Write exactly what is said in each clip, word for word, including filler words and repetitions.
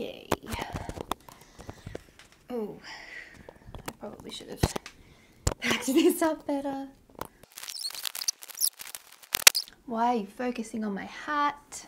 Okay. Oh, I probably should have packed this up better. Why are you focusing on my hat?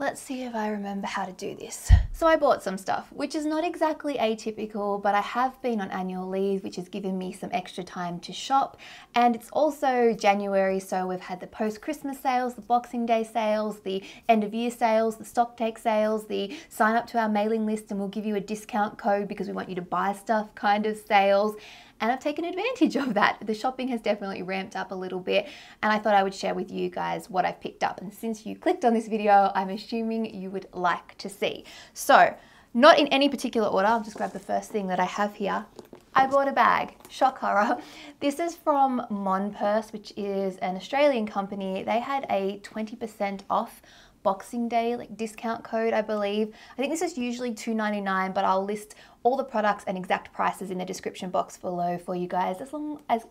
Let's see if I remember how to do this. So I bought some stuff, which is not exactly atypical, but I have been on annual leave, which has given me some extra time to shop. And it's also January, so we've had the post-Christmas sales, the Boxing Day sales, the end-of-year sales, the stock take sales, the sign up to our mailing list and we'll give you a discount code because we want you to buy stuff kind of sales. And I've taken advantage of that. The shopping has definitely ramped up a little bit, and I thought I would share with you guys what I've picked up. And since you clicked on this video, I'm assuming you would like to see. So, not in any particular order, I'll just grab the first thing that I have here. I bought a bag, shock horror. This is from Mon Purse, which is an Australian company. They had a twenty percent off Boxing Day like discount code, I believe. I think this is usually two ninety-nine, but I'll list all the products and exact prices in the description box below for you guys, as long as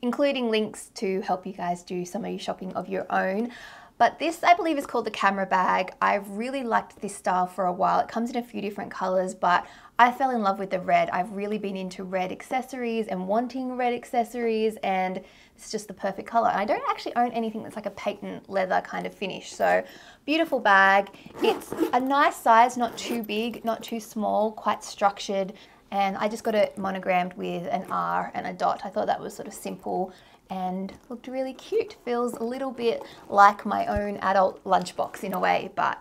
including links to help you guys do some of your shopping of your own. But this, I believe, is called the camera bag. I've really liked this style for a while. It comes in a few different colors, but I fell in love with the red. I've really been into red accessories and wanting red accessories, and it's just the perfect color. I don't actually own anything that's like a patent leather kind of finish. So beautiful bag. It's a nice size, not too big, not too small, quite structured. And I just got it monogrammed with an R and a dot. I thought that was sort of simple and looked really cute. Feels a little bit like my own adult lunchbox in a way, but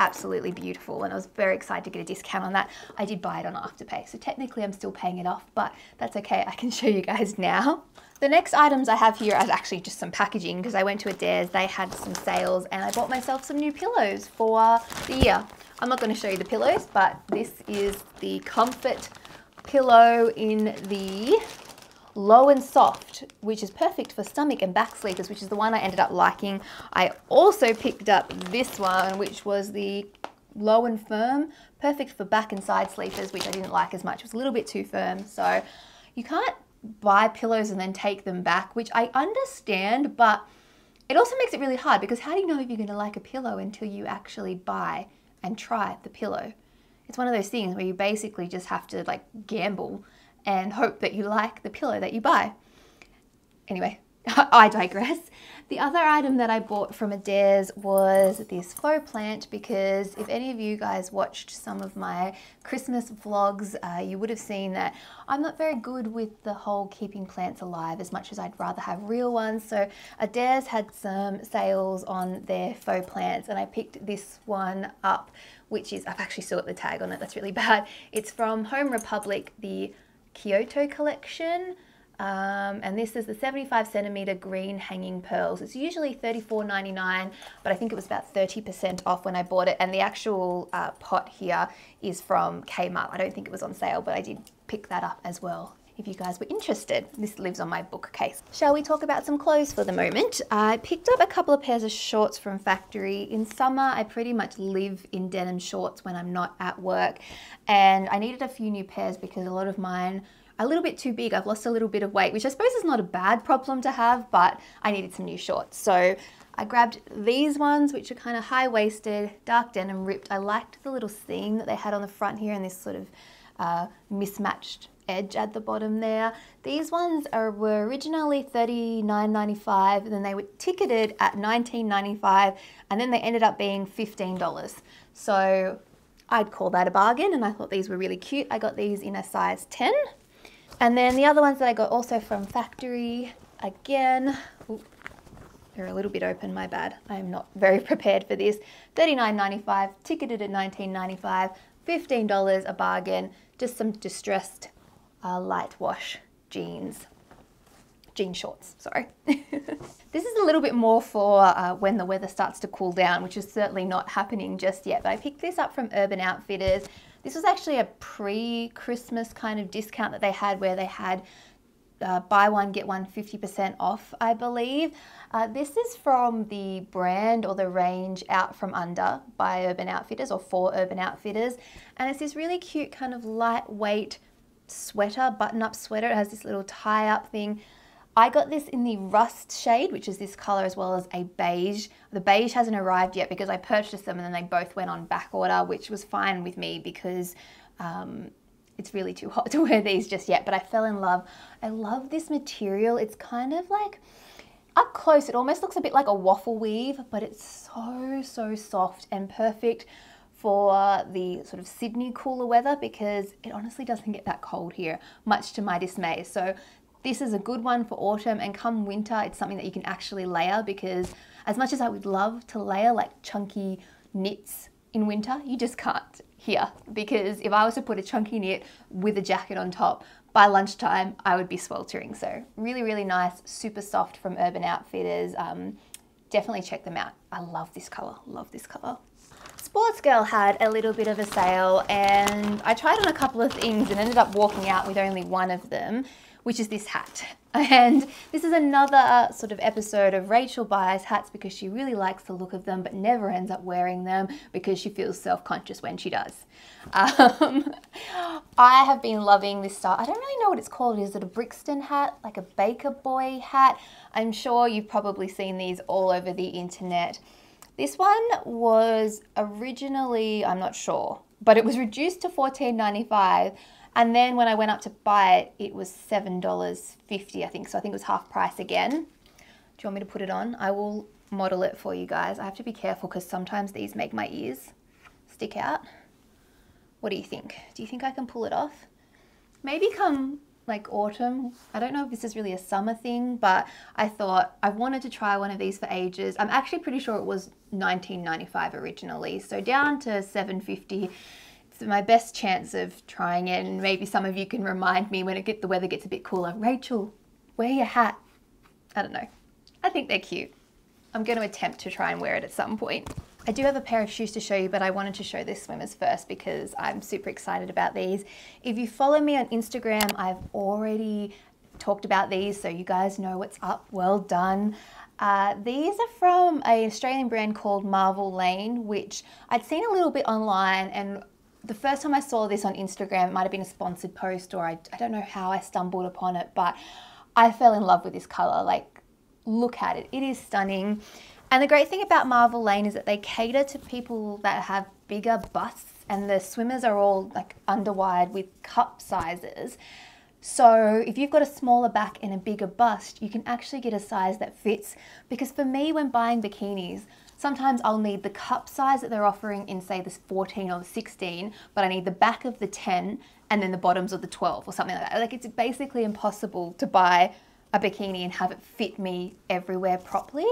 absolutely beautiful, and I was very excited to get a discount on that. I did buy it on Afterpay, so technically I'm still paying it off, but that's okay, I can show you guys now. The next items I have here are actually just some packaging, because I went to Adairs, they had some sales, and I bought myself some new pillows for the year. I'm not going to show you the pillows, but this is the Comfort pillow in the Low and Soft, which is perfect for stomach and back sleepers, which is the one I ended up liking. I also picked up this one, which was the Low and Firm, perfect for back and side sleepers, which I didn't like as much. It was a little bit too firm, so you can't buy pillows and then take them back, which I understand, but it also makes it really hard, because how do you know if you're going to like a pillow until you actually buy and try the pillow? It's one of those things where you basically just have to like gamble and hope that you like the pillow that you buy. Anyway, I digress. The other item that I bought from Adairs was this faux plant, because if any of you guys watched some of my Christmas vlogs, uh, you would have seen that I'm not very good with the whole keeping plants alive as much as I'd rather have real ones. So Adairs had some sales on their faux plants, and I picked this one up, which is, I've actually still got the tag on it, that's really bad. It's from Home Republic, the Kyoto collection, um, and this is the seventy-five centimeter green hanging pearls. It's usually thirty-four ninety-nine, but I think it was about thirty percent off when I bought it, and the actual uh, pot here is from Kmart. I don't think it was on sale, but I did pick that up as well if you guys were interested. This lives on my bookcase. Shall we talk about some clothes for the moment? I picked up a couple of pairs of shorts from Factory. In summer, I pretty much live in denim shorts when I'm not at work, and I needed a few new pairs because a lot of mine are a little bit too big. I've lost a little bit of weight, which I suppose is not a bad problem to have, but I needed some new shorts. So I grabbed these ones, which are kind of high-waisted, dark denim ripped. I liked the little seam that they had on the front here and this sort of uh, mismatched edge at the bottom there. These ones are, were originally thirty-nine ninety-five, then they were ticketed at nineteen ninety-five, and then they ended up being fifteen dollars. So I'd call that a bargain, and I thought these were really cute. I got these in a size ten. And then the other ones that I got also from Factory, again, ooh, they're a little bit open, my bad. I'm not very prepared for this. thirty-nine ninety-five, ticketed at nineteen ninety-five, fifteen dollars, a bargain, just some distressed Uh, light wash jeans, jean shorts, sorry. This is a little bit more for uh, when the weather starts to cool down, which is certainly not happening just yet, but I picked this up from Urban Outfitters. This was actually a pre-Christmas kind of discount that they had, where they had uh, buy one, get one fifty percent off, I believe. Uh, this is from the brand or the range Out From Under by Urban Outfitters, or for Urban Outfitters, and it's this really cute kind of lightweight sweater, button-up sweater. It has this little tie-up thing. I got this in the rust shade, which is this color, as well as a beige. The beige hasn't arrived yet because I purchased them and then they both went on back order, which was fine with me because um, it's really too hot to wear these just yet, but I fell in love. I love this material. It's kind of like, up close, it almost looks a bit like a waffle weave, but it's so, so soft and perfect for the sort of Sydney cooler weather because it honestly doesn't get that cold here, much to my dismay. So this is a good one for autumn, and come winter, it's something that you can actually layer, because as much as I would love to layer like chunky knits in winter, you just can't here, because if I was to put a chunky knit with a jacket on top, by lunchtime, I would be sweltering. So really, really nice, super soft from Urban Outfitters. Um, definitely check them out. I love this color, love this color. Sportsgirl had a little bit of a sale and I tried on a couple of things and ended up walking out with only one of them, which is this hat. And this is another sort of episode of Rachel buys hats because she really likes the look of them but never ends up wearing them because she feels self-conscious when she does. Um, I have been loving this style. I don't really know what it's called. Is it a Brixton hat? Like a Baker Boy hat? I'm sure you've probably seen these all over the internet. This one was originally, I'm not sure, but it was reduced to fourteen ninety-five, and then when I went up to buy it, it was seven dollars fifty, I think, so I think it was half price again. Do you want me to put it on? I will model it for you guys. I have to be careful because sometimes these make my ears stick out. What do you think? Do you think I can pull it off? Maybe come like autumn. I don't know if this is really a summer thing, but I thought I wanted to try one of these for ages. I'm actually pretty sure it was nineteen ninety-five originally, so down to seven fifty. It's my best chance of trying it, and maybe some of you can remind me when it get, the weather gets a bit cooler. Rachel, wear your hat. I don't know. I think they're cute. I'm going to attempt to try and wear it at some point. I do have a pair of shoes to show you, but I wanted to show the swimmers first because I'm super excited about these. If you follow me on Instagram, I've already talked about these, so you guys know what's up. Well done. Uh, these are from an Australian brand called Marvel Lane, which I'd seen a little bit online, and the first time I saw this on Instagram, it might have been a sponsored post, or I, I don't know how I stumbled upon it, but I fell in love with this color. Like, look at it. It is stunning. And the great thing about Marvel Lane is that they cater to people that have bigger busts, and the swimmers are all like underwired with cup sizes. So if you've got a smaller back and a bigger bust, you can actually get a size that fits. Because for me, when buying bikinis, sometimes I'll need the cup size that they're offering in, say, this fourteen or the sixteen, but I need the back of the ten and then the bottoms of the twelve or something like that. Like, it's basically impossible to buy a bikini and have it fit me everywhere properly.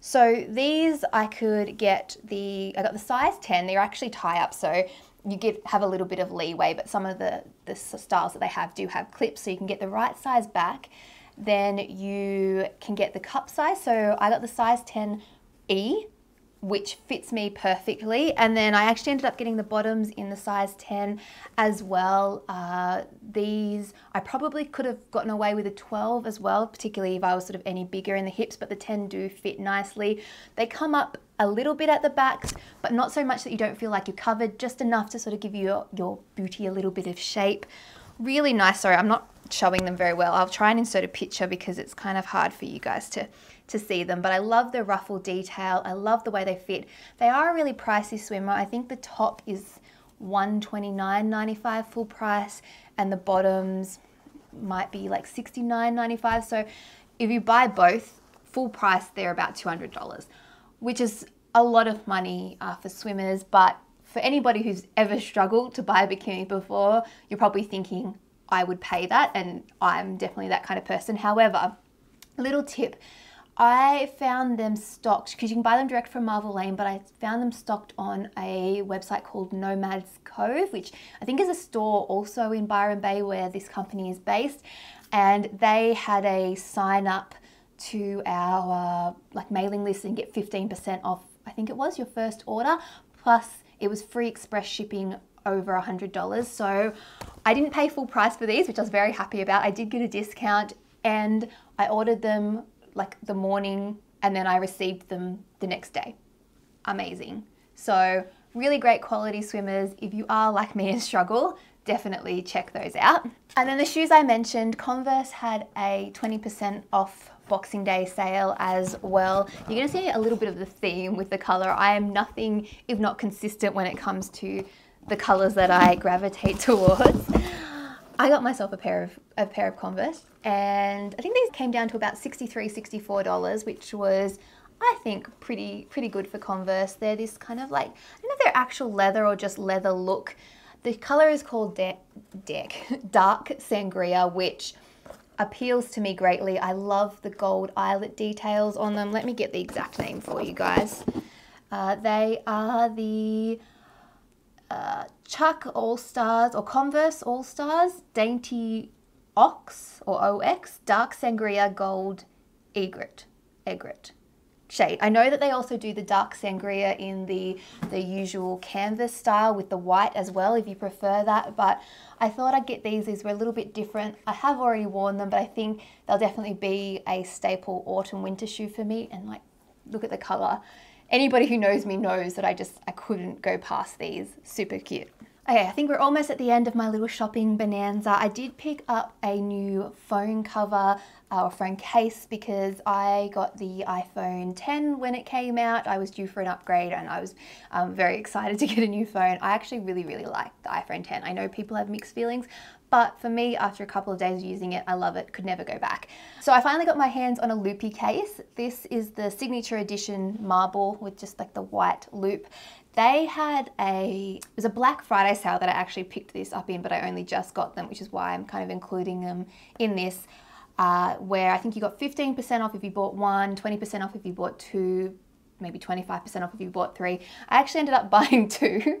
So these I could get the, I got the size ten, they're actually tie up, so you get have a little bit of leeway, but some of the, the styles that they have do have clips, so you can get the right size back, then you can get the cup size. So I got the size ten E, which fits me perfectly, and then I actually ended up getting the bottoms in the size ten as well. Uh, these, I probably could have gotten away with a twelve as well, particularly if I was sort of any bigger in the hips, but the ten do fit nicely. They come up a little bit at the backs, but not so much that you don't feel like you're covered, just enough to sort of give you your, your booty a little bit of shape. Really nice. Sorry, I'm not showing them very well. I'll try and insert a picture because it's kind of hard for you guys to to see them, but I love the ruffle detail. I love the way they fit. They are a really pricey swimmer. I think the top is one twenty-nine ninety-five full price, and the bottoms might be like sixty-nine ninety-five. So if you buy both full price, they're about two hundred dollars, which is a lot of money uh, for swimmers. But for anybody who's ever struggled to buy a bikini before, you're probably thinking, I would pay that, and I'm definitely that kind of person. However, little tip, I found them stocked, because you can buy them direct from Marvel Lane, but I found them stocked on a website called Nomads Cove, which I think is a store also in Byron Bay where this company is based, and they had a sign up to our uh, like mailing list and get fifteen percent off, I think it was, your first order, plus it was free express shipping over one hundred dollars. So I didn't pay full price for these, which I was very happy about. I did get a discount, and I ordered them like the morning, and then I received them the next day. Amazing. So really great quality swimmers. If you are like me and struggle, definitely check those out. And then the shoes I mentioned, Converse had a twenty percent off Boxing Day sale as well. You're gonna see a little bit of the theme with the color. I am nothing if not consistent when it comes to the colors that I gravitate towards. I got myself a pair of a pair of Converse, and I think these came down to about sixty-three, sixty-four dollars, which was, I think, pretty pretty good for Converse. They're this kind of like, I don't know if they're actual leather or just leather look. The color is called Deck, Dark Sangria, which appeals to me greatly. I love the gold eyelet details on them. Let me get the exact name for you guys. Uh, they are the uh, Chuck All-Stars or Converse All-Stars Dainty Ox or O X Dark Sangria Gold Egret. Egret. Shade. I know that they also do the Dark Sangria in the the usual canvas style with the white as well, if you prefer that, but I thought I'd get these. These were a little bit different. I have already worn them, but I think they'll definitely be a staple autumn winter shoe for me. And like, look at the color. Anybody who knows me knows that I just, I couldn't go past these. Super cute. Okay, I think we're almost at the end of my little shopping bonanza. I did pick up a new phone cover uh, or phone case because I got the iPhone ten when it came out. I was due for an upgrade and I was um, very excited to get a new phone. I actually really, really like the iPhone ten. I know people have mixed feelings, but for me, after a couple of days using it, I love it, could never go back. So I finally got my hands on a Loopy case. This is the signature edition marble with just like the white loop. They had a, it was a Black Friday sale that I actually picked this up in, but I only just got them, which is why I'm kind of including them in this, uh, where I think you got fifteen percent off if you bought one, twenty percent off if you bought two, maybe twenty-five percent off if you bought three. I actually ended up buying two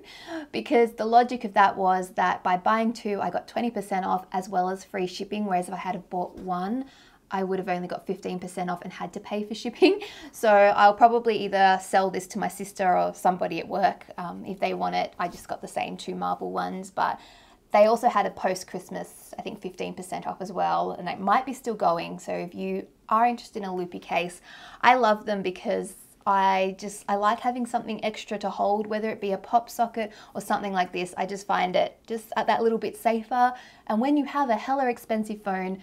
because the logic of that was that by buying two, I got twenty percent off as well as free shipping, whereas if I had have bought one, I would have only got fifteen percent off and had to pay for shipping. So I'll probably either sell this to my sister or somebody at work um, if they want it. I just got the same two marble ones, but they also had a post-Christmas, I think fifteen percent off as well, and it might be still going. So if you are interested in a Loopy case, I love them because I just, I like having something extra to hold, whether it be a pop socket or something like this. I just find it just that little bit safer. And when you have a hella expensive phone,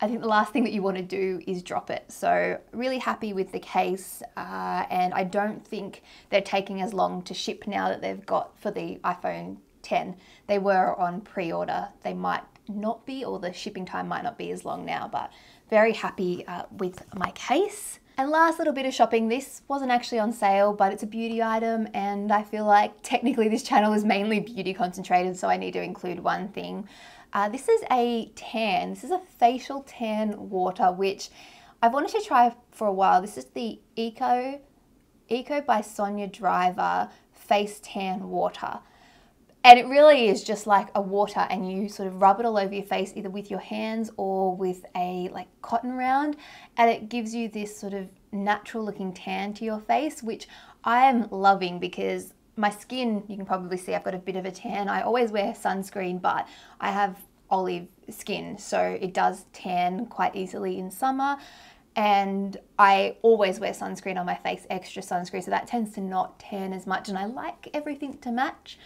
I think the last thing that you want to do is drop it. So really happy with the case, uh, and I don't think they're taking as long to ship now that they've got for the iPhone ten. They were on pre-order. They might not be, or the shipping time might not be as long now, but very happy uh, with my case. And last little bit of shopping, this wasn't actually on sale, but it's a beauty item, and I feel like technically this channel is mainly beauty concentrated, so I need to include one thing. Uh, this is a tan, this is a facial tan water, which I've wanted to try for a while. This is the Eco, Eco by Sonia Driver Face Tan Water. And it really is just like a water, and you sort of rub it all over your face, either with your hands or with a like cotton round, and it gives you this sort of natural looking tan to your face, which I am loving because my skin, you can probably see I've got a bit of a tan. I always wear sunscreen, but I have olive skin, so it does tan quite easily in summer. And I always wear sunscreen on my face, extra sunscreen, so that tends to not tan as much, and I like everything to match.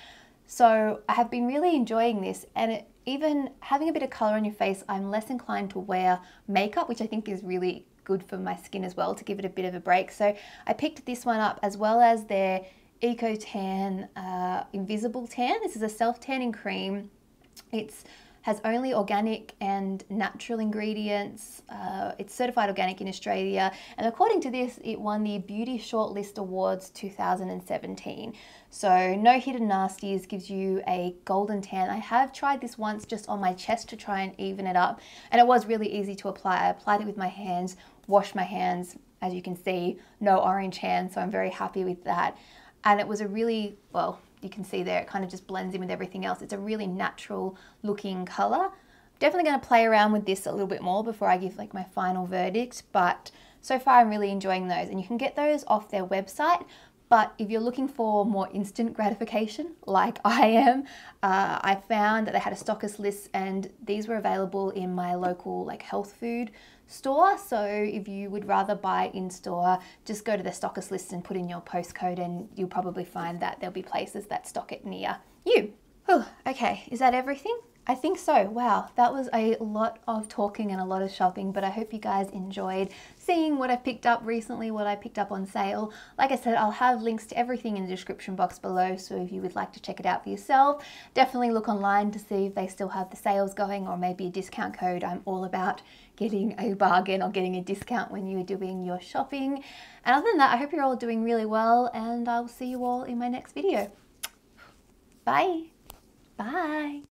So I have been really enjoying this, and it, even having a bit of color on your face, I'm less inclined to wear makeup, which I think is really good for my skin as well, to give it a bit of a break. So I picked this one up as well as their Eco Tan uh, Invisible Tan. This is a self-tanning cream. It's has only organic and natural ingredients. Uh, it's certified organic in Australia. And according to this, it won the Beauty Shortlist Awards two thousand seventeen. So no hidden nasties, gives you a golden tan. I have tried this once just on my chest to try and even it up. And it was really easy to apply. I applied it with my hands, washed my hands, as you can see, no orange hands. So I'm very happy with that. And it was a really, well, you can see there, it kind of just blends in with everything else. It's a really natural looking color. Definitely going to play around with this a little bit more before I give like my final verdict, but so far I'm really enjoying those, and you can get those off their website. But if you're looking for more instant gratification, like I am, uh, I found that they had a stockist list, and these were available in my local like health food store. So if you would rather buy in store, just go to the stockist list and put in your postcode, and you'll probably find that there'll be places that stock it near you. Oh, okay, is that everything? I think so. Wow, that was a lot of talking and a lot of shopping, but I hope you guys enjoyed seeing what I picked up recently, what I picked up on sale. Like I said, I'll have links to everything in the description box below, so if you would like to check it out for yourself, definitely look online to see if they still have the sales going or maybe a discount code. I'm all about getting a bargain or getting a discount when you're doing your shopping. And other than that, I hope you're all doing really well, and I'll see you all in my next video. Bye. Bye.